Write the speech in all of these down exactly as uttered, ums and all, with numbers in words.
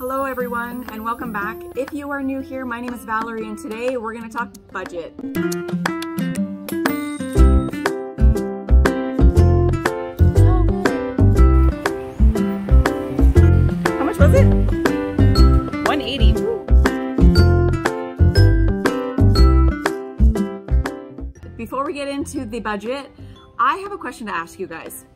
Hello everyone and welcome back. If you are new here, my name is Valerie and today we're going to talk budget. How much was it? one eighty. Before we get into the budget, I have a question to ask you guys.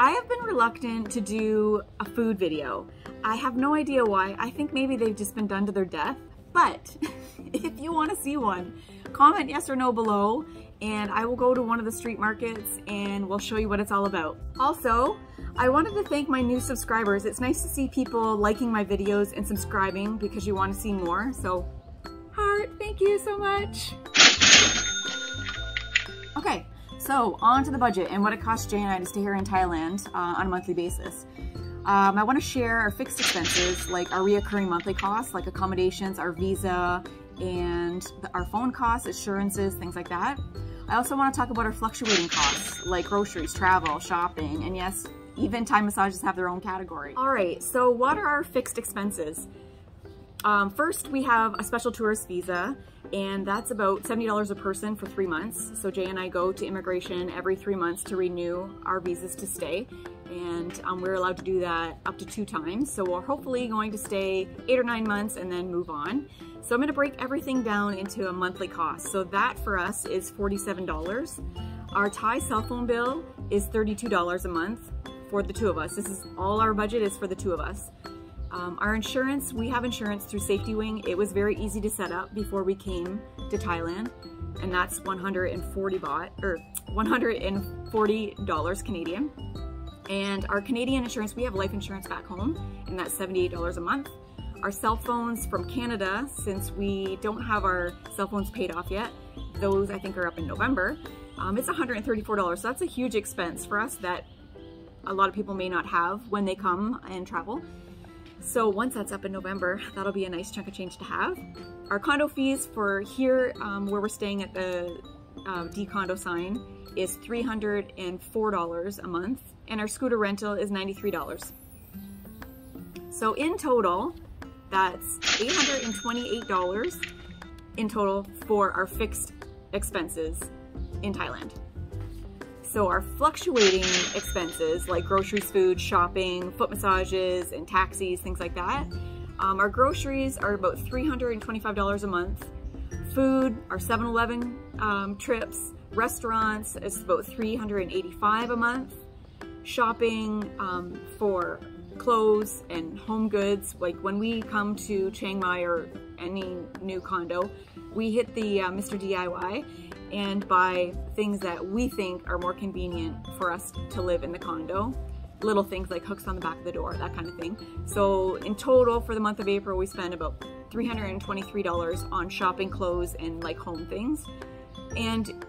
I have been reluctant to do a food video. I have no idea why. I think maybe they've just been done to their death, but if you want to see one, comment yes or no below and I will go to one of the street markets and we'll show you what it's all about. Also, I wanted to thank my new subscribers. It's nice to see people liking my videos and subscribing because you want to see more. So, heart, thank you so much. Okay. So on to the budget and what it costs Jay and I to stay here in Thailand uh, on a monthly basis. Um, I want to share our fixed expenses, like our reoccurring monthly costs, like accommodations, our visa, and the, our phone costs, insurances, things like that. I also want to talk about our fluctuating costs, like groceries, travel, shopping, and yes, even Thai massages have their own category. All right, so what are our fixed expenses? Um, first, we have a special tourist visa, and that's about seventy dollars a person for three months. So Jay and I go to immigration every three months to renew our visas to stay, and um, we're allowed to do that up to two times. So we're hopefully going to stay eight or nine months and then move on. So I'm going to break everything down into a monthly cost. So that for us is forty-seven dollars. Our Thai cell phone bill is thirty-two dollars a month for the two of us. This is all our budget is for the two of us. Um, our insurance, we have insurance through Safety Wing. It was very easy to set up before we came to Thailand, and that's one hundred forty baht, or one hundred forty dollars Canadian. And our Canadian insurance, we have life insurance back home, and that's seventy-eight dollars a month. Our cell phones from Canada, since we don't have our cell phones paid off yet, those I think are up in November, um, it's one hundred thirty-four dollars, so that's a huge expense for us that a lot of people may not have when they come and travel. So once that's up in November, that'll be a nice chunk of change to have. Our condo fees for here, um, where we're staying at the uh, D condo sign, is three hundred four dollars a month, and our scooter rental is ninety-three dollars. So in total, that's eight hundred twenty-eight dollars in total for our fixed expenses in Thailand. So our fluctuating expenses, like groceries, food, shopping, foot massages, and taxis, things like that. Um, our groceries are about three hundred twenty-five dollars a month. Food, our seven eleven um, trips, restaurants, it's about three hundred eighty-five dollars a month. Shopping um, for clothes and home goods, like when we come to Chiang Mai or any new condo, we hit the uh, Mister D I Y and buy things that we think are more convenient for us to live in the condo. Little things like hooks on the back of the door, that kind of thing. So in total for the month of April, we spent about three hundred twenty-three dollars on shopping, clothes, and like home things, and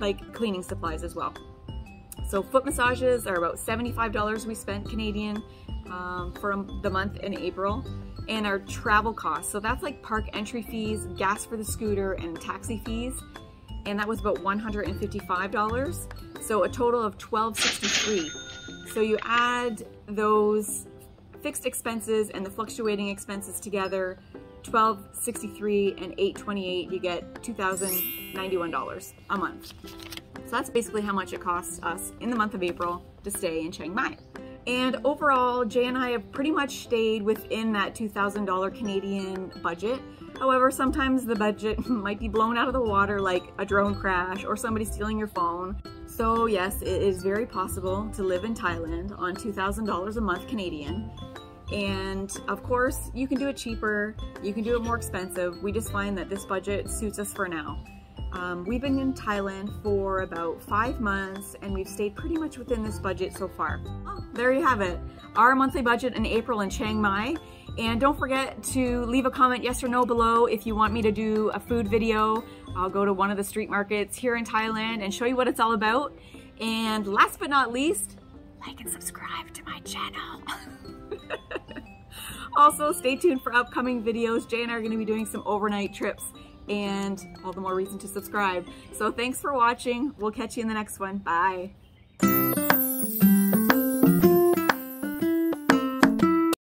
like cleaning supplies as well. So foot massages are about seventy-five dollars we spent Canadian um, for the month in April. And our travel costs, so that's like park entry fees, gas for the scooter, and taxi fees. And that was about one hundred fifty-five dollars, so a total of twelve sixty-three. So you add those fixed expenses and the fluctuating expenses together, twelve sixty-three and eight twenty-eight, you get two thousand ninety-one dollars a month. So that's basically how much it costs us in the month of April to stay in Chiang Mai. And overall, Jay and I have pretty much stayed within that two thousand dollar Canadian budget. However, sometimes the budget might be blown out of the water, like a drone crash or somebody stealing your phone. So yes, it is very possible to live in Thailand on two thousand dollars a month Canadian. And of course, you can do it cheaper, you can do it more expensive. We just find that this budget suits us for now. Um, we've been in Thailand for about five months and we've stayed pretty much within this budget so far. Oh, there you have it, our monthly budget in April in Chiang Mai. And don't forget to leave a comment yes or no below if you want me to do a food video. I'll go to one of the street markets here in Thailand and show you what it's all about. And last but not least, like and subscribe to my channel. Also, stay tuned for upcoming videos. Jay and I are going to be doing some overnight trips, and all the more reason to subscribe. So thanks for watching. We'll catch you in the next one. Bye.